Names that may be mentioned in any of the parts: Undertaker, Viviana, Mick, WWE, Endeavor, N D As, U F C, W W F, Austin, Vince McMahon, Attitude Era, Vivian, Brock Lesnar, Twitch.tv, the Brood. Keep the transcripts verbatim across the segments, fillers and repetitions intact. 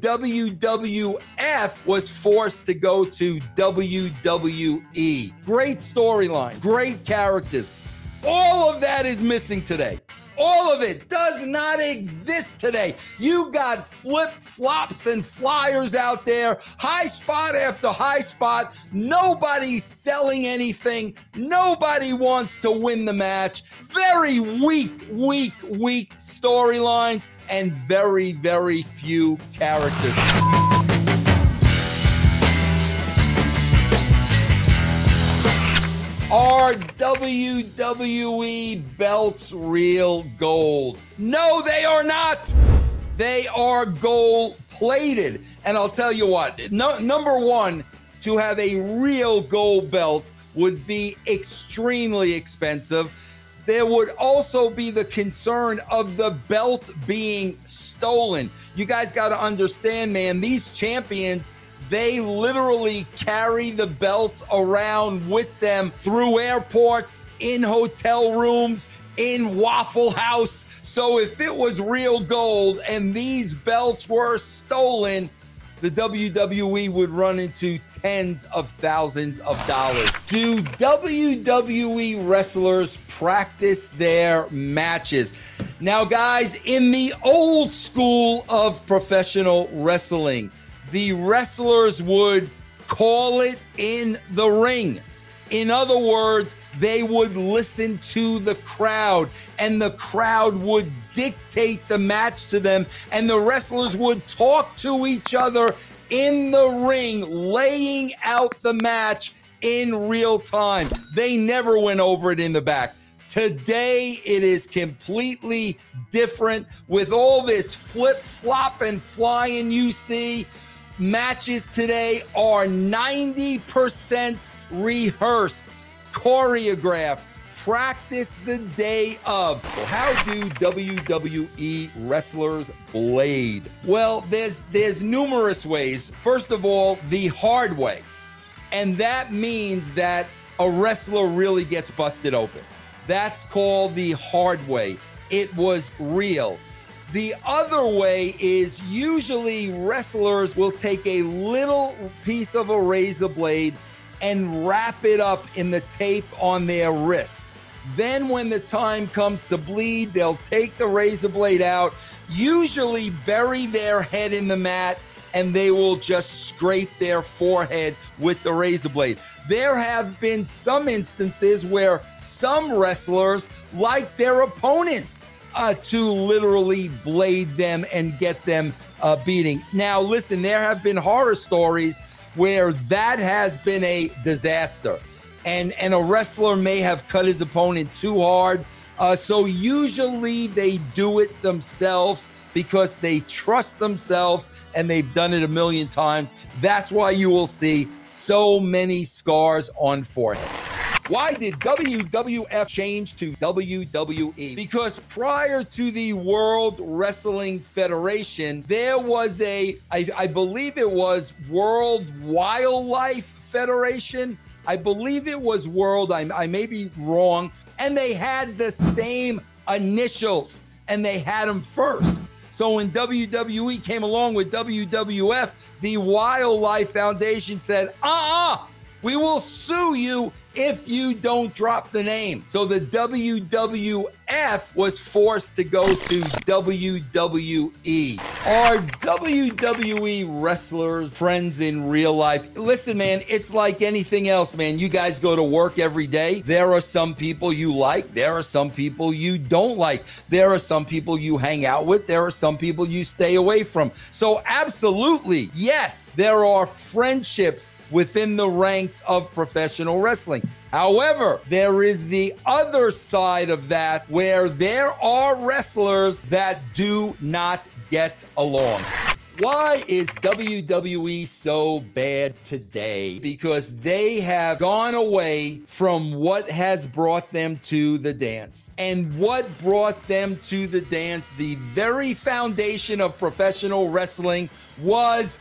W W F was forced to go to W W E. Great storyline, great characters. All of that is missing today. All of it does not exist today. You got flip-flops and flyers out there, high spot after high spot. Nobody's selling anything. Nobody wants to win the match. Very weak, weak, weak storylines and very, very few characters. Are W W E belts real gold? No, they are not. They are gold plated. And I'll tell you what, no, number one, to have a real gold belt would be extremely expensive. There would also be the concern of the belt being stolen. You guys got to understand, man, these champions, they literally carry the belts around with them through airports, in hotel rooms, in Waffle House. So if it was real gold and these belts were stolen, the W W E would run into tens of thousands of dollars. Do W W E wrestlers practice their matches? Now, guys, in the old school of professional wrestling, the wrestlers would call it in the ring. In other words, they would listen to the crowd, and the crowd would dictate the match to them, and the wrestlers would talk to each other in the ring, laying out the match in real time. They never went over it in the back. Today, it is completely different with all this flip-flop and flying you see. Matches today are ninety percent rehearsed, choreographed, practiced the day of. How do W W E wrestlers blade? Well, there's, there's numerous ways. First of all, the hard way. And that means that a wrestler really gets busted open. That's called the hard way. It was real. The other way is usually wrestlers will take a little piece of a razor blade and wrap it up in the tape on their wrist. Then when the time comes to bleed, they'll take the razor blade out, usually bury their head in the mat, and they will just scrape their forehead with the razor blade. There have been some instances where some wrestlers like their opponents Uh, to literally blade them and get them uh, beating. Now, listen, there have been horror stories where that has been a disaster, and, and a wrestler may have cut his opponent too hard. Uh, so usually they do it themselves because they trust themselves and they've done it a million times. That's why you will see so many scars on foreheads. Why did W W F change to W W E? Because prior to the World Wrestling Federation, there was a, I, I believe it was World Wildlife Federation. I believe it was World, I, I may be wrong. And they had the same initials and they had them first. So when W W E came along with W W F, the Wildlife Foundation said, uh-uh, we will sue you if you don't drop the name. So the W W F was forced to go to W W E. Are W W E wrestlers friends in real life? Listen, man, it's like anything else, man. You guys go to work every day. There are some people you like. There are some people you don't like. There are some people you hang out with. There are some people you stay away from. So absolutely, yes, there are friendships within the ranks of professional wrestling. However, there is the other side of that where there are wrestlers that do not get along. Why is W W E so bad today? Because they have gone away from what has brought them to the dance. And what brought them to the dance, the very foundation of professional wrestling, was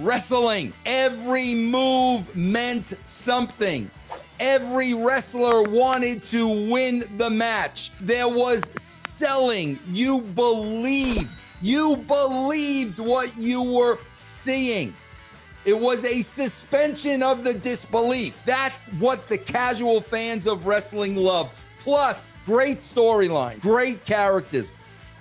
wrestling. Every move meant something. Every wrestler wanted to win the match. There was selling. You believed. You believed what you were seeing. It was a suspension of the disbelief. That's what the casual fans of wrestling love. Plus, great storyline, great characters.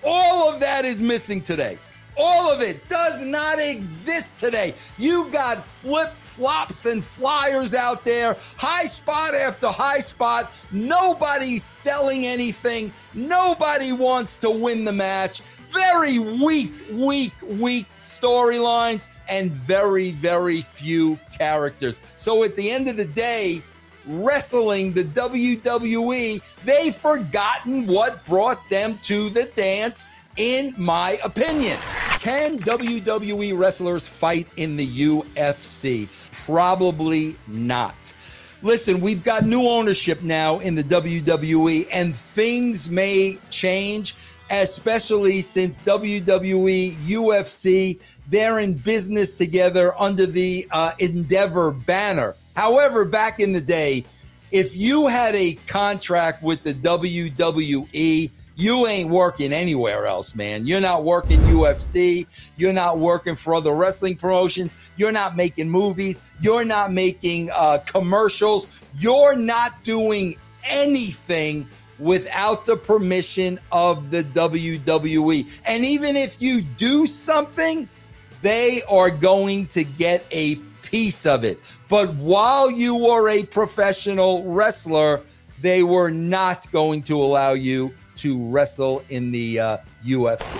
All of that is missing today. All of it does not exist today. You got flip-flops and flyers out there, high spot after high spot. Nobody's selling anything. Nobody wants to win the match. Very weak, weak, weak storylines and very, very few characters. So at the end of the day, wrestling, the W W E, they've forgotten what brought them to the dance, in my opinion. Can W W E wrestlers fight in the U F C? Probably not. Listen, we've got new ownership now in the W W E, and things may change, especially since W W E, U F C, they're in business together under the uh, Endeavor banner. However, back in the day, if you had a contract with the W W E, you ain't working anywhere else, man. You're not working U F C. You're not working for other wrestling promotions. You're not making movies. You're not making uh, commercials. You're not doing anything without the permission of the W W E. And even if you do something, they are going to get a piece of it. But while you were a professional wrestler, they were not going to allow you to wrestle in the uh, U F C.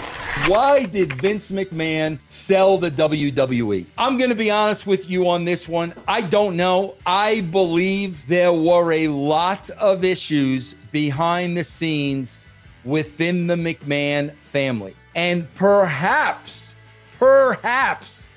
Why did Vince McMahon sell the W W E? I'm gonna be honest with you on this one. I don't know. I believe there were a lot of issues behind the scenes within the McMahon family. And perhaps, perhaps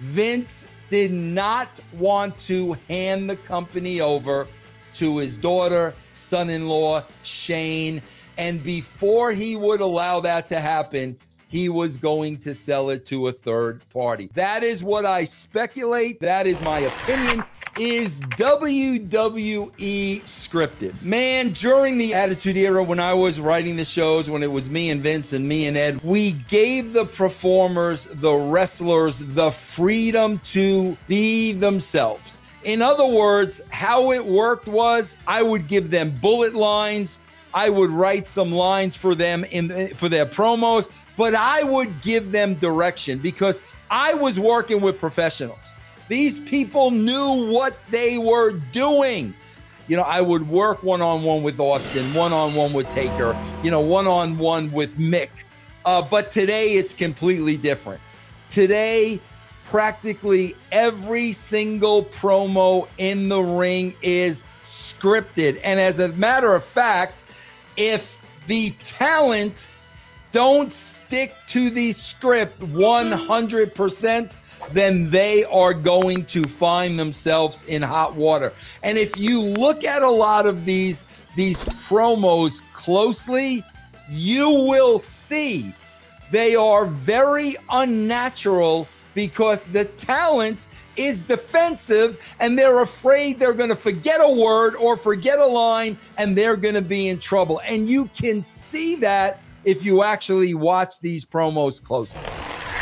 Vince did not want to hand the company over to his daughter, son-in-law, Shane. And before he would allow that to happen, he was going to sell it to a third party. That is what I speculate. That is my opinion. Is W W E scripted? Man, during the Attitude Era, when I was writing the shows, when it was me and Vince and me and Ed, we gave the performers, the wrestlers, the freedom to be themselves. In other words, how it worked was I would give them bullet lines, I would write some lines for them in for their promos, but I would give them direction because I was working with professionals. These people knew what they were doing. You know, I would work one-on-one with Austin, one-on-one with Taker, you know, one-on-one with Mick. Uh, but today it's completely different. Today, practically every single promo in the ring is scripted. And as a matter of fact, if the talent don't stick to the script one hundred percent, then they are going to find themselves in hot water. And if you look at a lot of these, these promos closely, you will see they are very unnatural because the talent is defensive and they're afraid they're going to forget a word or forget a line and they're going to be in trouble. And you can see that if you actually watch these promos closely.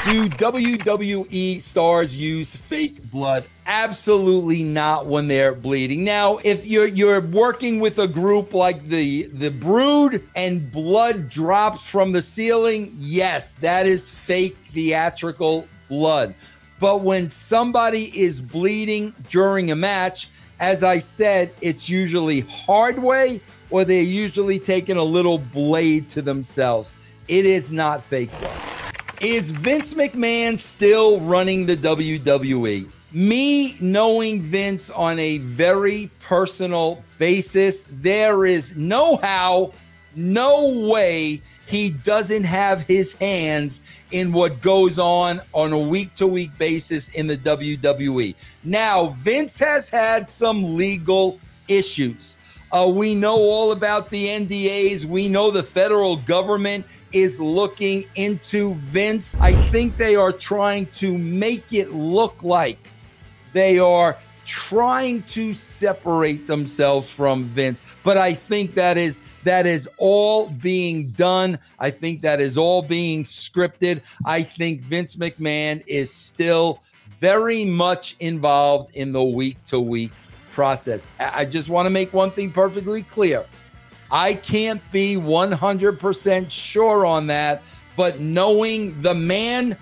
Do W W E stars use fake blood? Absolutely not when they're bleeding. Now, if you're you're working with a group like the, the Brood and blood drops from the ceiling, yes, that is fake theatrical blood. But when somebody is bleeding during a match, as I said, it's usually hard way or they're usually taking a little blade to themselves. It is not fake blood. Is Vince McMahon still running the W W E? Me knowing Vince on a very personal basis, there is no how, no way he doesn't have his hands in what goes on on a week-to-week basis in the W W E. Now, Vince has had some legal issues. Uh, we know all about the N D As. We know the federal government is looking into Vince. I think they are trying to make it look like they are trying to separate themselves from Vince. But I think that is that is all being done. I think that is all being scripted. I think Vince McMahon is still very much involved in the week-to-week process. I just want to make one thing perfectly clear. I can't be one hundred percent sure on that, but knowing the man,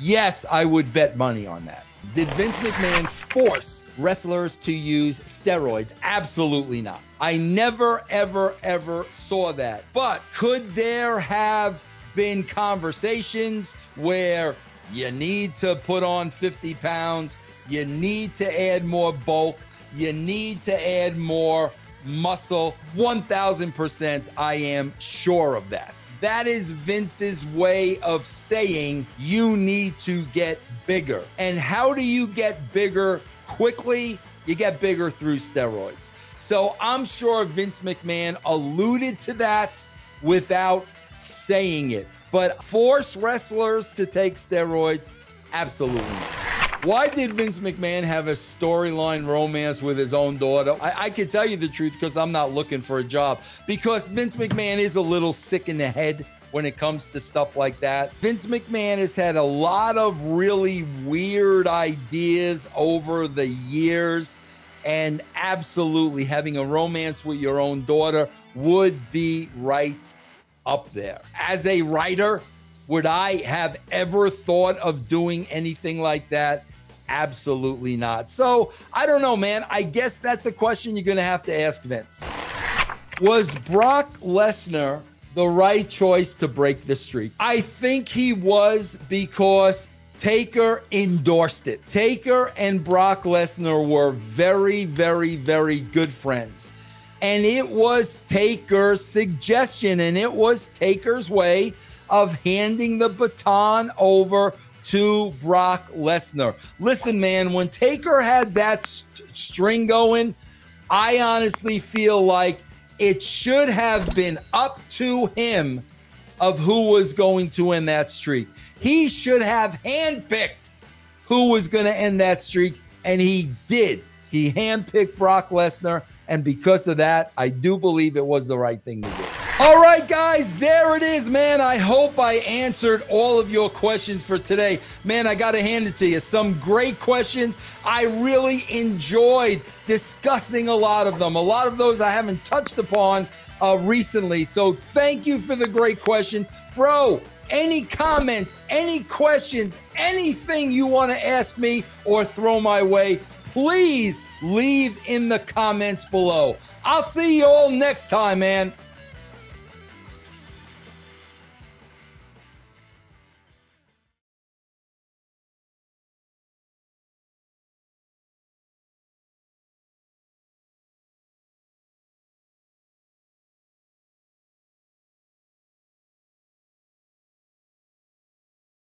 yes, I would bet money on that. Did Vince McMahon force wrestlers to use steroids? Absolutely not. I never, ever, ever saw that. But could there have been conversations where you need to put on fifty pounds, you need to add more bulk, you need to add more muscle? one thousand percent I am sure of that. That is Vince's way of saying you need to get bigger. And how do you get bigger quickly? You get bigger through steroids. So I'm sure Vince McMahon alluded to that without saying it. But force wrestlers to take steroids? Absolutely not. Why did Vince McMahon have a storyline romance with his own daughter? I, I can tell you the truth because I'm not looking for a job. Because Vince McMahon is a little sick in the head when it comes to stuff like that. Vince McMahon has had a lot of really weird ideas over the years. And absolutely having a romance with your own daughter would be right up there. As a writer, would I have ever thought of doing anything like that? Absolutely not. So I don't know, man. I guess that's a question you're going to have to ask Vince. Was Brock Lesnar the right choice to break the streak? I think he was, because Taker endorsed it. Taker and Brock Lesnar were very, very, very good friends. And it was Taker's suggestion, and it was Taker's way of handing the baton over to Brock Lesnar. Listen, man, when Taker had that st string going, I honestly feel like it should have been up to him of who was going to end that streak. He should have handpicked who was going to end that streak, and he did. He handpicked Brock Lesnar. And because of that, I do believe it was the right thing to do. All right, guys, there it is, man. I hope I answered all of your questions for today. Man, I got to hand it to you. Some great questions. I really enjoyed discussing a lot of them. A lot of those I haven't touched upon uh, recently. So thank you for the great questions. Bro, any comments, any questions, anything you want to ask me or throw my way, please leave in the comments below. I'll see you all next time, man.